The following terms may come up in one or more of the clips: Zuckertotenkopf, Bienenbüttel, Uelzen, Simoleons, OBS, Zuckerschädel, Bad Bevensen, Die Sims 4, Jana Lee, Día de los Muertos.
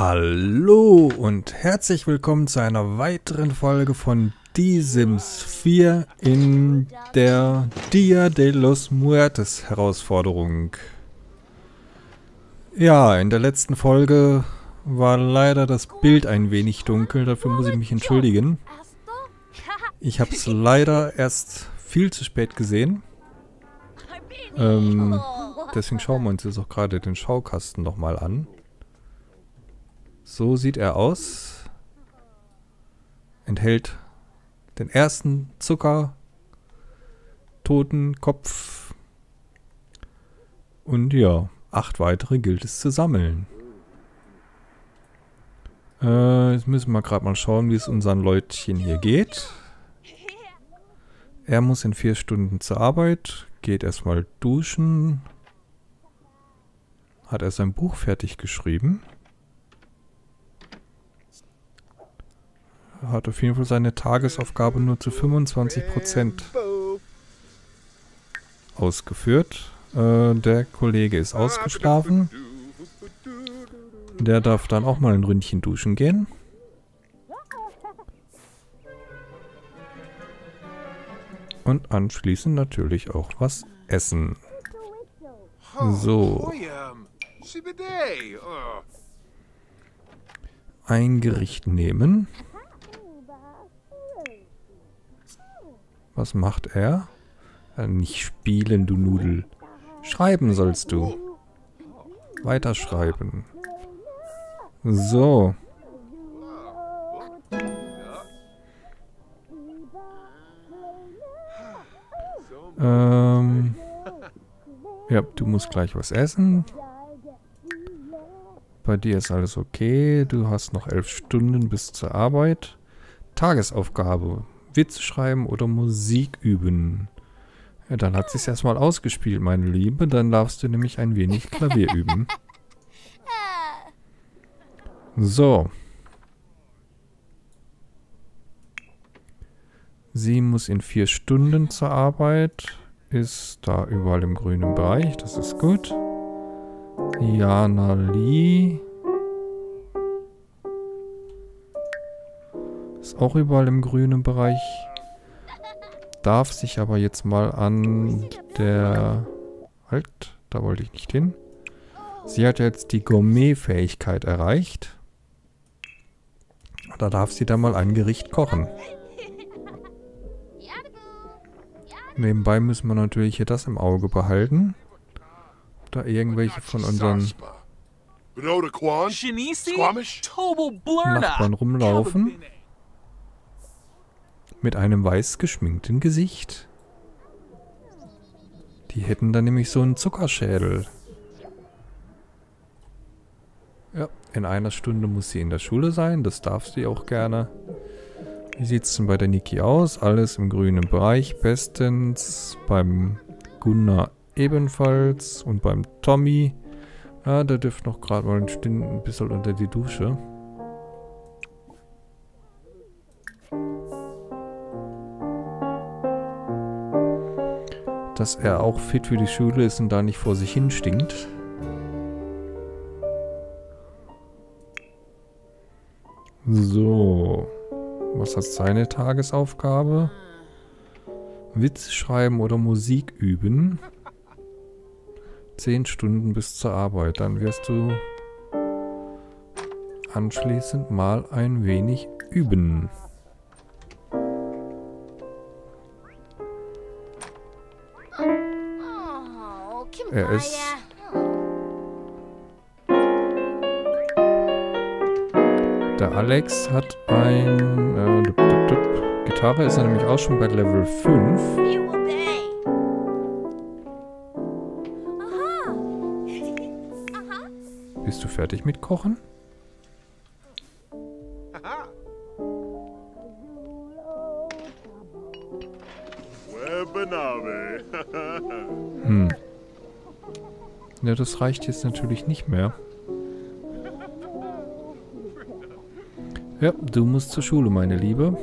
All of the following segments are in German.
Hallo und herzlich willkommen zu einer weiteren Folge von Die Sims 4 in der Día de los Muertos Herausforderung. Ja, in der letzten Folge war leider das Bild ein wenig dunkel, dafür muss ich mich entschuldigen. Ich habe es leider erst viel zu spät gesehen. Deswegen schauen wir uns jetzt auch gerade den Schaukasten nochmal an. So sieht er aus. Enthält den ersten Zuckertotenkopf. Und ja, 8 weitere gilt es zu sammeln. Jetzt müssen wir gerade mal schauen, wie es unseren Leutchen hier geht. Er muss in 4 Stunden zur Arbeit. Geht erstmal duschen. Hat er sein Buch fertig geschrieben. Hat auf jeden Fall seine Tagesaufgabe nur zu 25% ausgeführt. Der Kollege ist ausgeschlafen. Der darf dann auch mal ein Ründchen duschen gehen. Und anschließend natürlich auch was essen. So. Ein Gericht nehmen. Was macht er? Nicht spielen, du Nudel. Schreiben sollst du. Weiterschreiben. So. Ja, du musst gleich was essen. Bei dir ist alles okay. Du hast noch 11 Stunden bis zur Arbeit. Tagesaufgabe. Witze schreiben oder Musik üben. Ja, dann hat sich's erstmal ausgespielt, meine Liebe. Dann darfst du nämlich ein wenig Klavier üben. So. Sie muss in 4 Stunden zur Arbeit. Ist da überall im grünen Bereich. Das ist gut. Jana Lee. Ist auch überall im grünen Bereich. Darf sich aber jetzt mal an der... Halt, da wollte ich nicht hin. Sie hat jetzt die Gourmet-Fähigkeit erreicht. Da darf sie dann mal ein Gericht kochen. Nebenbei müssen wir natürlich hier das im Auge behalten. Ob da irgendwelche von unseren Nachbarn rumlaufen. Mit einem weiß geschminkten Gesicht. Die hätten dann nämlich so einen Zuckerschädel. Ja, in einer Stunde muss sie in der Schule sein. Das darf sie auch gerne. Wie sieht es denn bei der Niki aus? Alles im grünen Bereich. Bestens. Beim Gunnar ebenfalls. Und beim Tommy. Ja, der dürfte noch gerade mal ein bisschen unter die Dusche. Dass er auch fit für die Schule ist und da nicht vor sich hin stinkt. So. Was hat seine Tagesaufgabe? Witz schreiben oder Musik üben. 10 Stunden bis zur Arbeit. Dann wirst du anschließend mal ein wenig üben. Er ist der Alex hat ein Gitarre ist er nämlich auch schon bei Level 5. Bist du fertig mit Kochen? Hm. Ja, das reicht jetzt natürlich nicht mehr. Ja, du musst zur Schule, meine Liebe.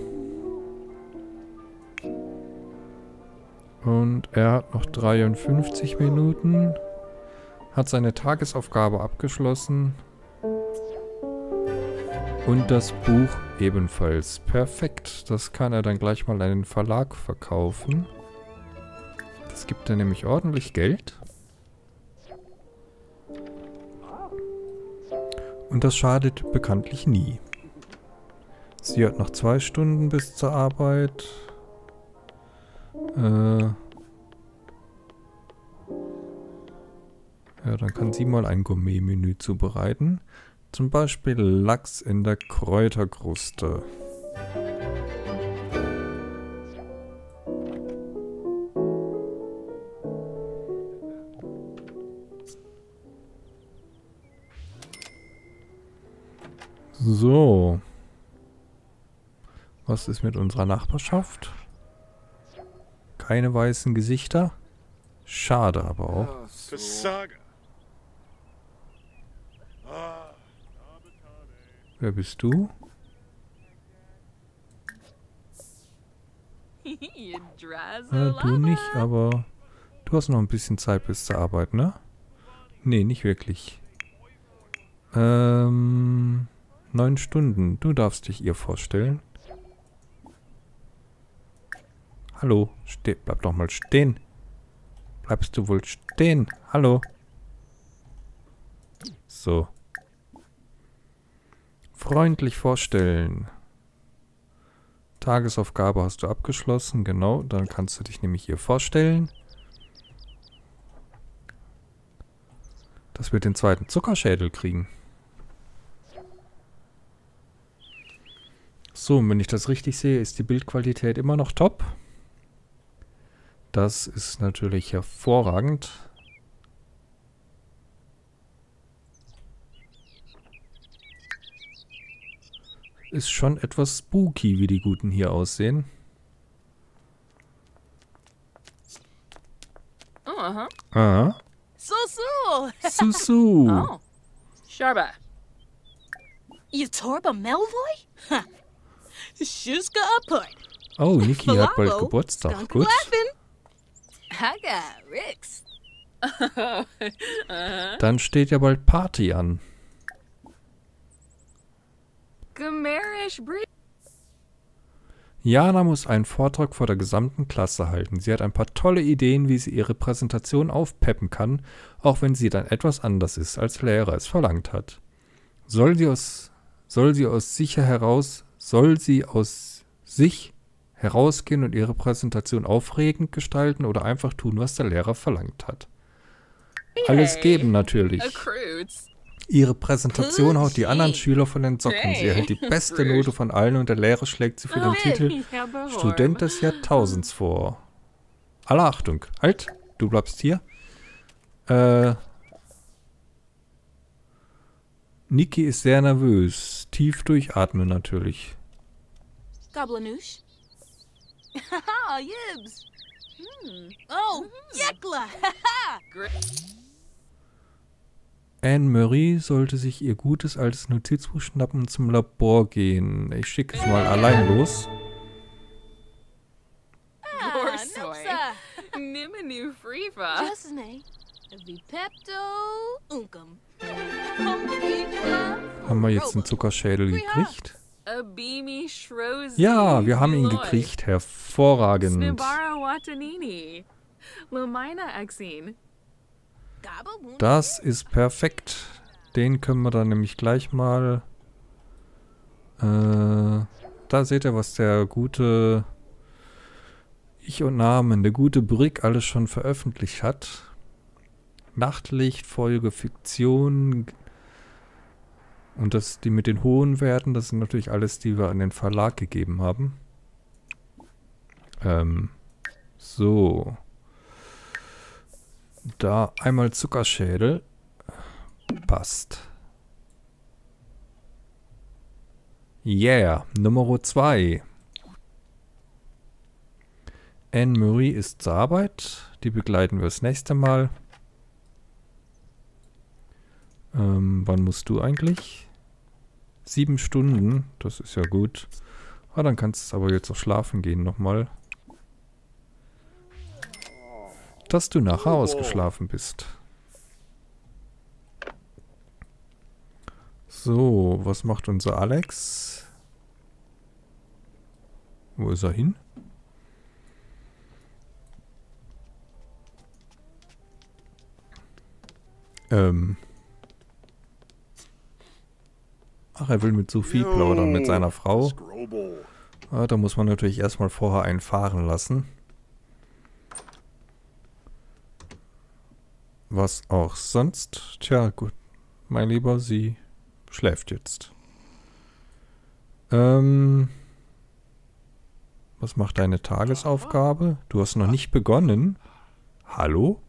Und er hat noch 53 Minuten. Hat seine Tagesaufgabe abgeschlossen. Und das Buch ebenfalls. Perfekt. Das kann er dann gleich mal an den Verlag verkaufen. Das gibt er nämlich ordentlich Geld. Und das schadet bekanntlich nie. Sie hat noch 2 Stunden bis zur Arbeit. Ja, dann kann sie mal ein Gourmet-Menü zubereiten. Zum Beispiel Lachs in der Kräuterkruste. So. Was ist mit unserer Nachbarschaft? Keine weißen Gesichter. Schade aber auch. Wer bist du? Du nicht, aber du hast noch ein bisschen Zeit bis zur Arbeit, ne? Nee, nicht wirklich. 9 Stunden. Du darfst dich ihr vorstellen. Hallo, bleib doch mal stehen. Bleibst du wohl stehen? Hallo. So. Freundlich vorstellen. Tagesaufgabe hast du abgeschlossen. Genau, dann kannst du dich nämlich hier vorstellen. Dass wir den zweiten Zuckerschädel kriegen. So, und wenn ich das richtig sehe, ist die Bildqualität immer noch top. Das ist natürlich hervorragend. Ist schon etwas spooky, wie die Guten hier aussehen. Oh, aha. Aha. Susu! Susu! Oh. Sharba. Yatorba Melvoy? Ha. Shuska Apoy. Oh, Niki hat bald Geburtstag. Gut. Haga, Rix. Dann steht ja bald Party an. Jana muss einen Vortrag vor der gesamten Klasse halten. Sie hat ein paar tolle Ideen, wie sie ihre Präsentation aufpeppen kann, auch wenn sie dann etwas anders ist, als Lehrer es verlangt hat. Soll sie aus sich herausgehen und ihre Präsentation aufregend gestalten oder einfach tun, was der Lehrer verlangt hat? Alles geben natürlich. Ihre Präsentation haut die anderen Schüler von den Socken. Sie erhält die beste Note von allen und der Lehrer schlägt sie für den Titel Student des Jahrtausends vor. Alle Achtung. Halt, du bleibst hier. Niki ist sehr nervös. Tief durchatmen natürlich. Goblinouche. Haha, Yibs. Oh, Jekla. Haha. Anne-Marie sollte sich ihr gutes altes Notizbuch schnappen und zum Labor gehen. Ich schicke es mal allein los. Haben wir jetzt einen Zuckerschädel gekriegt? Ja, wir haben ihn gekriegt. Hervorragend. Das ist perfekt. Den können wir dann nämlich gleich mal... da seht ihr, was der gute... Ich und Namen, der gute Brick alles schon veröffentlicht hat. Nachtlicht, Folge, Fiktion. Und das, die mit den hohen Werten, das sind natürlich alles, die wir an den Verlag gegeben haben. So... Da einmal Zuckerschädel. Passt. Yeah, Nummer 2. Anne-Marie ist zur Arbeit. Die begleiten wir das nächste Mal. Wann musst du eigentlich? 7 Stunden. Das ist ja gut. Ah, dann kannst du aber jetzt auch schlafen gehen nochmal. Dass du nachher ausgeschlafen bist. So, was macht unser Alex? Wo ist er hin? Ach, er will mit Sophie plaudern, mit seiner Frau. Ah, da muss man natürlich erstmal vorher einen fahren lassen. Was auch sonst. Tja, gut. Mein Lieber, sie schläft jetzt. Was macht deine Tagesaufgabe? Du hast noch nicht begonnen. Hallo?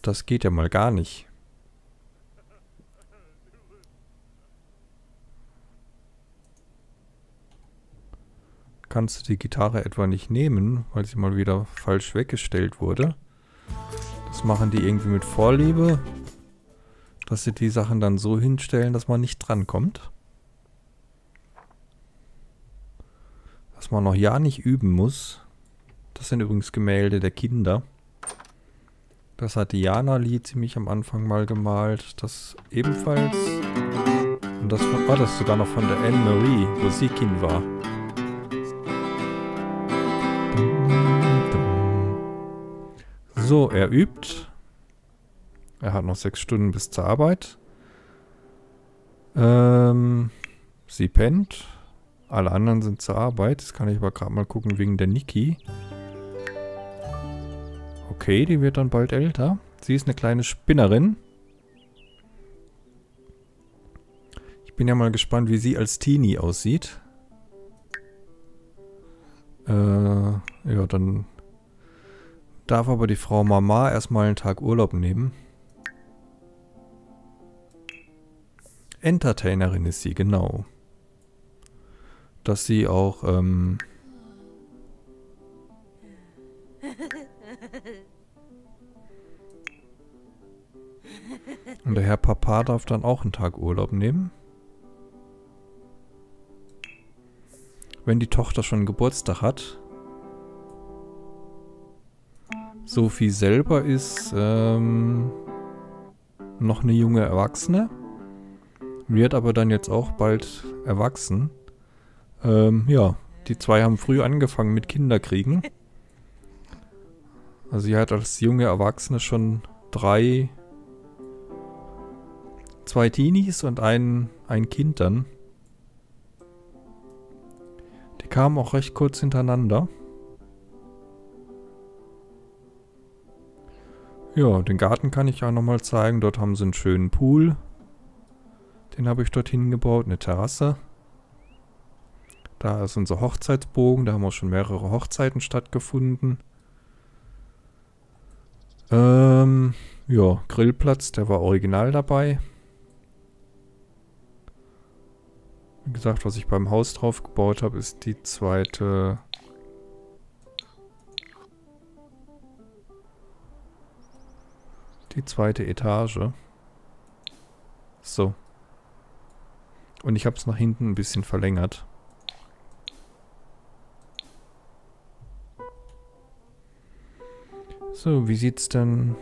Das geht ja mal gar nicht. Kannst du die Gitarre etwa nicht nehmen, weil sie mal wieder falsch weggestellt wurde? Das machen die irgendwie mit Vorliebe, dass sie die Sachen dann so hinstellen, dass man nicht drankommt. Dass man noch ja nicht üben muss. Das sind übrigens Gemälde der Kinder. Das hat Diana Lee ziemlich am Anfang mal gemalt. Das ebenfalls. Und das war das sogar noch von der Anne-Marie, wo sie Kind war. So, er übt. Er hat noch 6 Stunden bis zur Arbeit. Sie pennt. Alle anderen sind zur Arbeit. Das kann ich aber gerade mal gucken wegen der Niki. Okay, die wird dann bald älter. Sie ist eine kleine Spinnerin. Ich bin ja mal gespannt, wie sie als Teenie aussieht. Ja, dann darf aber die Frau Mama erstmal einen Tag Urlaub nehmen. Entertainerin ist sie, genau. Dass sie auch, und der Herr Papa darf dann auch einen Tag Urlaub nehmen. Wenn die Tochter schon Geburtstag hat. Sophie selber ist noch eine junge Erwachsene. Wird aber dann jetzt auch bald erwachsen. Ja, die zwei haben früh angefangen mit Kinderkriegen. Also sie hat als junge Erwachsene schon 2 Teenies und ein Kind dann. Die kamen auch recht kurz hintereinander. Ja, den Garten kann ich auch nochmal zeigen. Dort haben sie einen schönen Pool. Den habe ich dorthin gebaut, eine Terrasse. Da ist unser Hochzeitsbogen. Da haben auch schon mehrere Hochzeiten stattgefunden. Ja, Grillplatz, der war original dabei. Wie gesagt, was ich beim Haus drauf gebaut habe, ist die zweite... Die zweite Etage. So. Und ich habe es nach hinten ein bisschen verlängert. So, wie sieht's denn...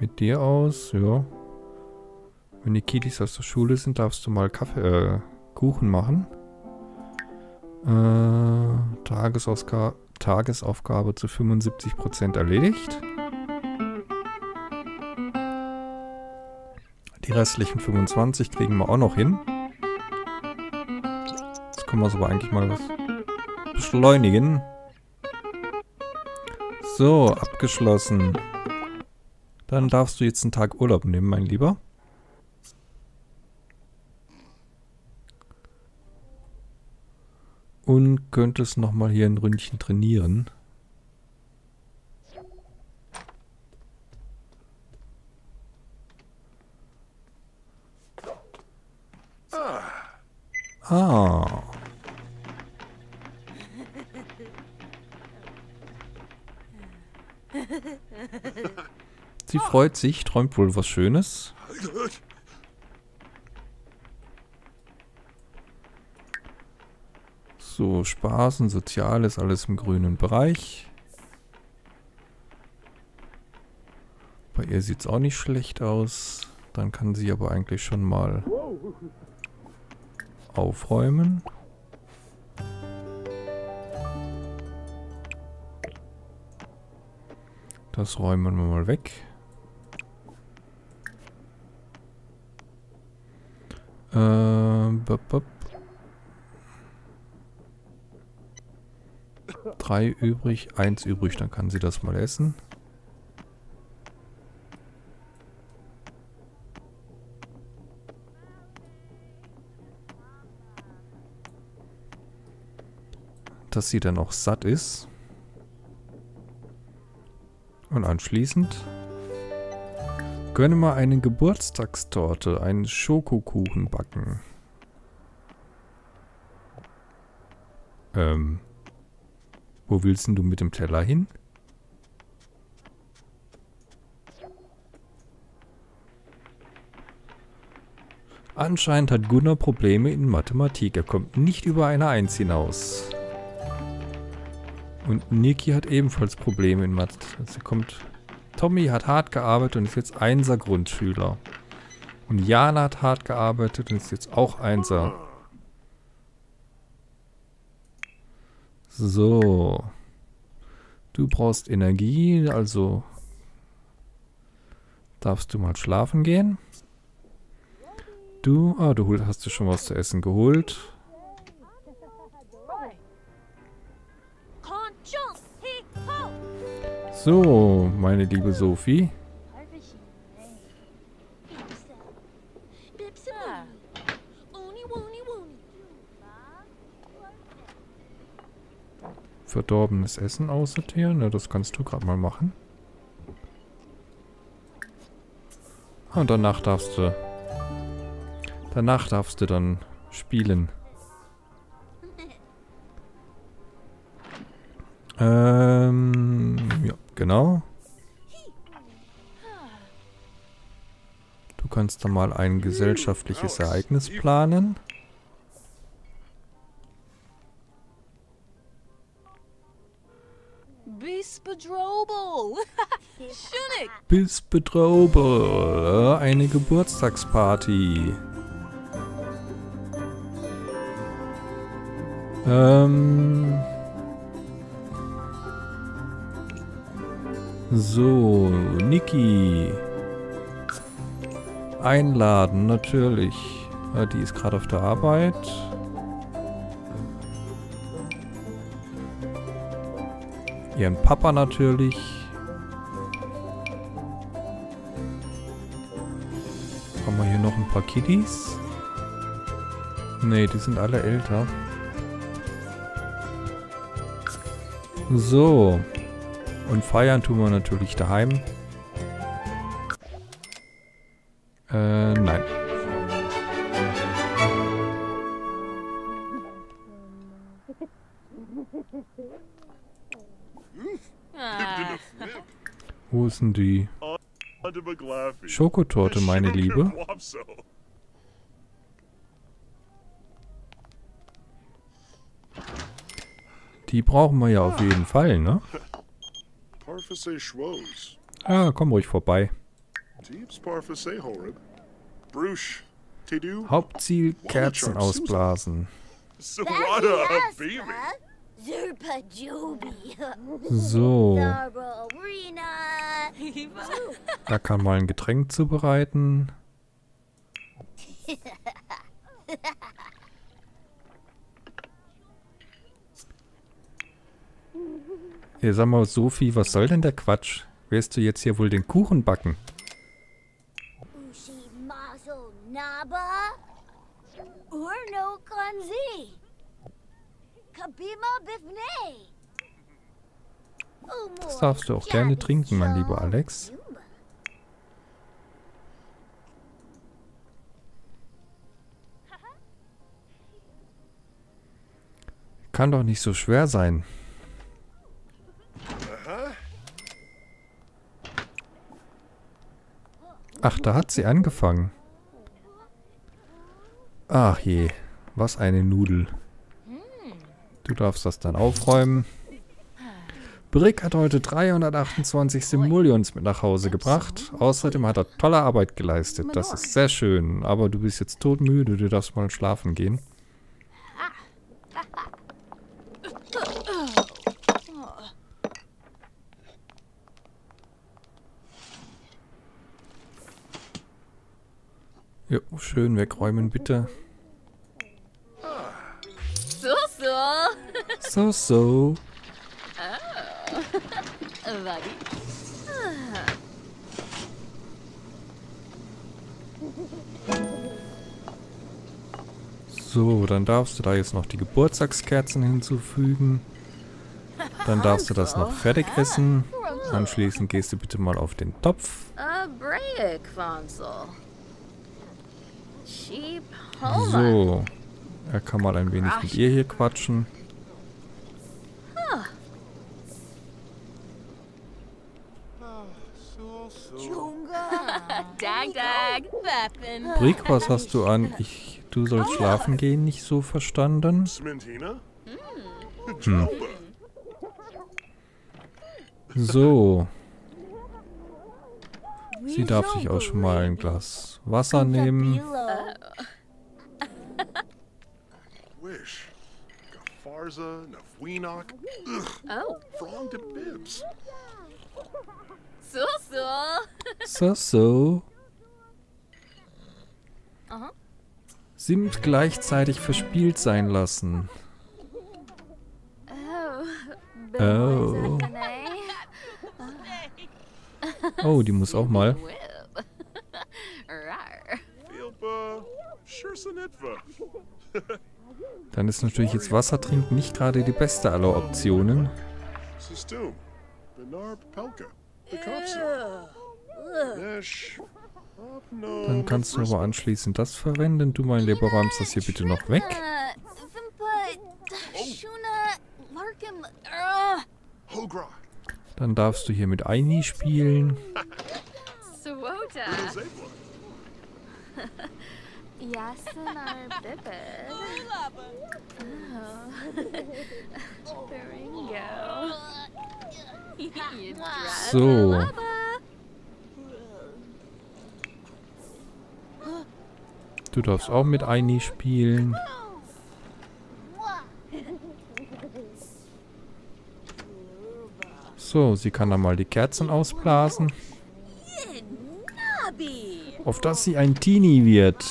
mit dir aus, ja. Wenn die Kiddies aus der Schule sind, darfst du mal Kuchen machen. Tagesaufgabe zu 75% erledigt. Die restlichen 25 kriegen wir auch noch hin. Jetzt können wir es aber eigentlich mal was beschleunigen. So, abgeschlossen. Dann darfst du jetzt einen Tag Urlaub nehmen, mein Lieber. Und könntest nochmal hier ein Ründchen trainieren. Ah. Sie freut sich, träumt wohl was Schönes. So, Spaß und Soziales, alles im grünen Bereich. Bei Hier sieht es auch nicht schlecht aus. Dann kann sie aber eigentlich schon mal aufräumen. Das räumen wir mal weg. Drei übrig, eins übrig, dann kann sie das mal essen. Dass sie dann auch satt ist. Und anschließend gönne mal eine Geburtstagstorte, einen Schokokuchen backen. Wo willst denn du mit dem Teller hin? Anscheinend hat Gunnar Probleme in Mathematik. Er kommt nicht über eine 1 hinaus. Und Niki hat ebenfalls Probleme in Mathe. Sie kommt. Tommy hat hart gearbeitet und ist jetzt 1er Grundschüler. Und Jana hat hart gearbeitet und ist jetzt auch 1er. So. Du brauchst Energie, also darfst du mal schlafen gehen. Du, du hast dir schon was zu essen geholt. So, meine liebe Sophie. Verdorbenes Essen aussortieren. Na, das kannst du gerade mal machen. Und danach darfst du. Danach darfst du dann spielen. Ja, genau. Du kannst da mal ein gesellschaftliches Ereignis planen. Bis Bedrobel. Eine Geburtstagsparty. So, Niki. Einladen, natürlich. Ja, die ist gerade auf der Arbeit. Ihren Papa natürlich. Haben wir hier noch ein paar Kiddies? Ne, die sind alle älter. So. Und feiern tun wir natürlich daheim. Nein. Wo ist denn die? Schokotorte, meine Liebe. Die brauchen wir ja auf jeden Fall, ne? Ah, komm ruhig vorbei. Hauptziel Kerzen ausblasen. So. Da kann mal ein Getränk zubereiten. Ja, sag mal, Sophie, was soll denn der Quatsch? Wirst du jetzt hier wohl den Kuchen backen? Das darfst du auch gerne trinken, mein lieber Alex. Kann doch nicht so schwer sein. Ach, da hat sie angefangen. Ach je, was eine Nudel. Du darfst das dann aufräumen. Brick hat heute 328 Simoleons mit nach Hause gebracht. Außerdem hat er tolle Arbeit geleistet. Das ist sehr schön. Aber du bist jetzt todmüde. Du darfst mal schlafen gehen. Jo, schön wegräumen, bitte. So. So, dann darfst du da jetzt noch die Geburtstagskerzen hinzufügen. Dann darfst du das noch fertig essen. Anschließend gehst du bitte mal auf den Topf. So, er kann mal ein wenig mit ihr hier quatschen. Brick, was hast du an? Du sollst schlafen gehen, nicht so verstanden? Hm. So. Sie darf sich auch schon mal ein Glas Wasser nehmen. So. Sims gleichzeitig verspielt sein lassen. Oh, die muss auch mal. Dann ist natürlich jetzt Wasser trinken nicht gerade die beste aller Optionen. Dann kannst du aber anschließend das verwenden. Du, mein Lieber, räumst das hier bitte noch weg. Dann darfst du hier mit Aini spielen. So. Du darfst auch mit Aini spielen. So, sie kann dann mal die Kerzen ausblasen. Auf dass sie ein Teenie wird.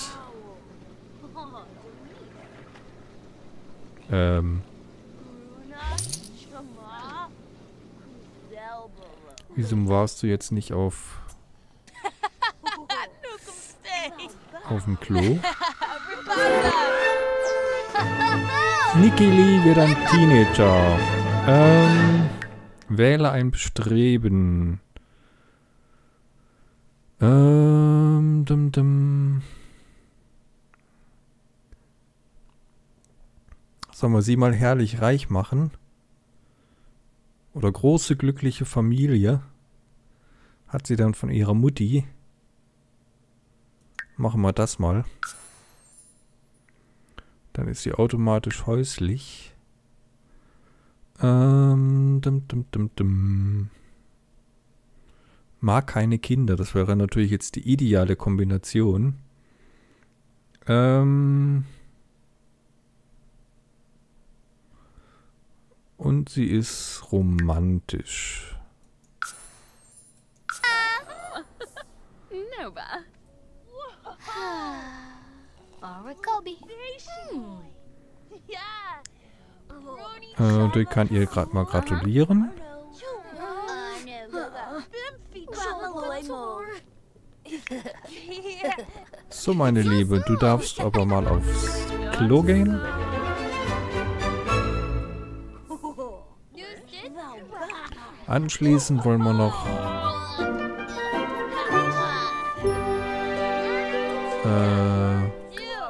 Wieso warst du jetzt nicht auf dem Klo? Nikki Lee wird ein Teenager. Wähle ein Bestreben. Sollen wir sie mal herrlich reich machen? Oder große glückliche Familie? Hat sie dann von ihrer Mutti? Machen wir das mal. Dann ist sie automatisch häuslich. Mag keine Kinder. Das wäre natürlich jetzt die ideale Kombination. Und sie ist romantisch. Nova. Die kann ihr gerade mal gratulieren. So, meine Liebe, du darfst aber mal aufs Klo gehen. Anschließend wollen wir noch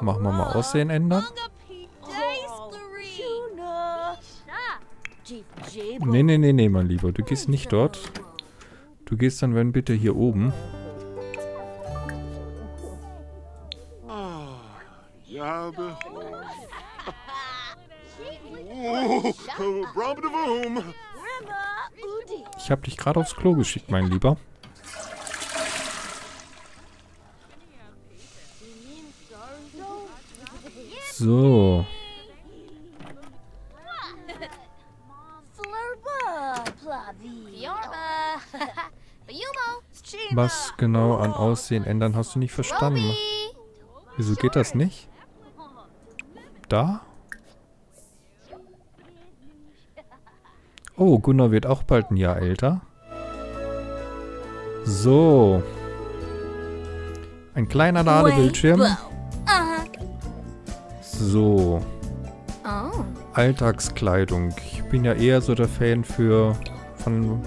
machen wir mal Aussehen ändern. Nee, mein Lieber. Du gehst nicht dort. Du gehst dann, wenn bitte, hier oben. Ich habe dich gerade aufs Klo geschickt, mein Lieber. So. Was genau an Aussehen ändern, hast du nicht verstanden. Wieso geht das nicht? Da? Oh, Gunnar wird auch bald ein Jahr älter. So. Ein kleiner Ladebildschirm. So. Alltagskleidung. Ich bin ja eher so der Fan von...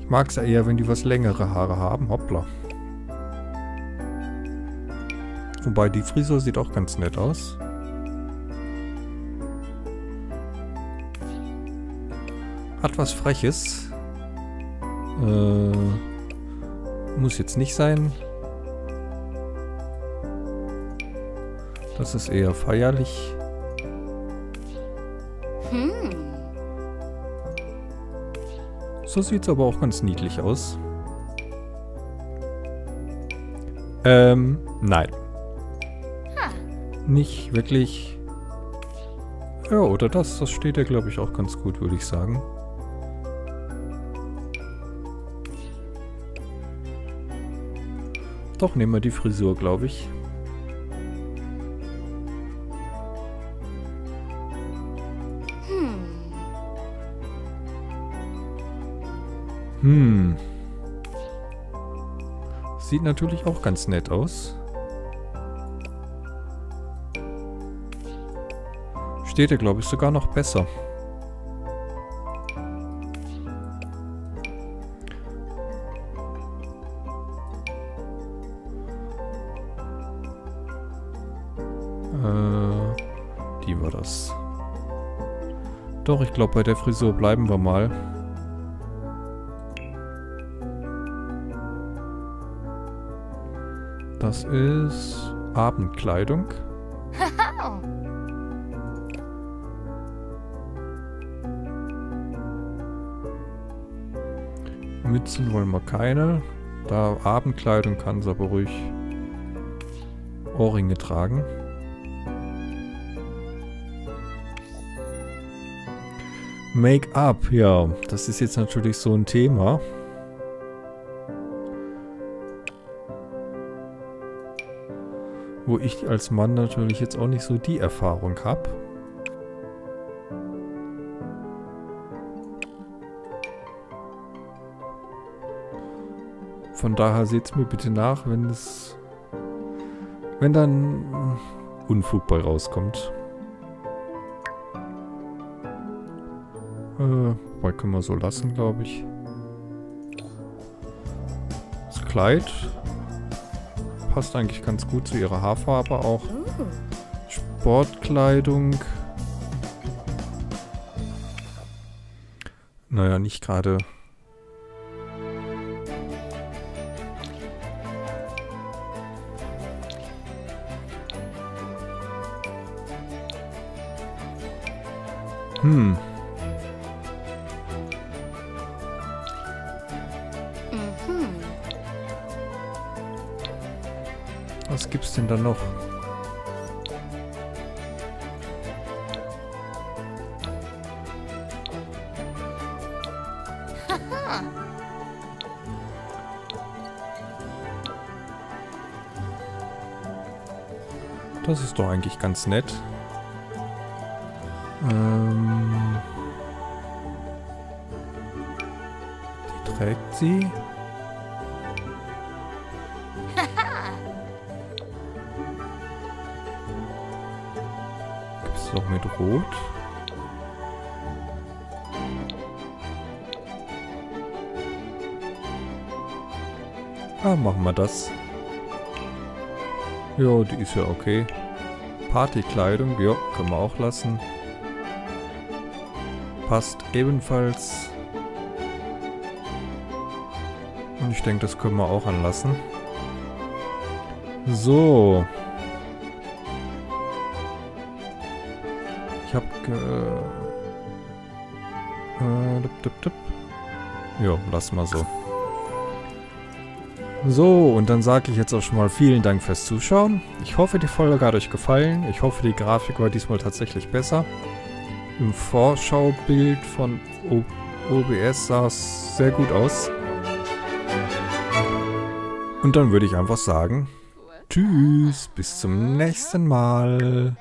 Ich mag es ja eher, wenn die was längere Haare haben. Hoppla. Wobei, die Frisur sieht auch ganz nett aus. Hat was Freches. Muss jetzt nicht sein. Das ist eher feierlich. So sieht es aber auch ganz niedlich aus. Nein. Nicht wirklich. Ja, oder das. Das steht ja, glaube ich, auch ganz gut, würde ich sagen. Doch, nehmen wir die Frisur, glaube ich. Sieht natürlich auch ganz nett aus. Steht er, glaube ich, sogar noch besser. Die war das. Doch, ich glaube, bei der Frisur bleiben wir mal. Das ist Abendkleidung. Mützen wollen wir keine. Da Abendkleidung kann sie aber ruhig Ohrringe tragen. Make-up, ja. Das ist jetzt natürlich so ein Thema. Wo ich als Mann natürlich jetzt auch nicht so die Erfahrung habe. Von daher seht es mir bitte nach, wenn dann Unfug bei rauskommt. Bald können wir so lassen, glaube ich. Das Kleid passt eigentlich ganz gut zu ihrer Haarfarbe auch. Sportkleidung. Naja, nicht gerade. Was gibt's denn da noch? Das ist doch eigentlich ganz nett. Die trägt sie. Noch mit Rot. Ah, machen wir das. Ja, die ist ja okay. Partykleidung, ja, können wir auch lassen. Passt ebenfalls. Und ich denke, das können wir auch anlassen. So. Jo, lass mal so. So, und dann sage ich jetzt auch schon mal vielen Dank fürs Zuschauen. Ich hoffe, die Folge hat euch gefallen. Ich hoffe, die Grafik war diesmal tatsächlich besser. Im Vorschaubild von OBS sah es sehr gut aus. Und dann würde ich einfach sagen, tschüss, bis zum nächsten Mal.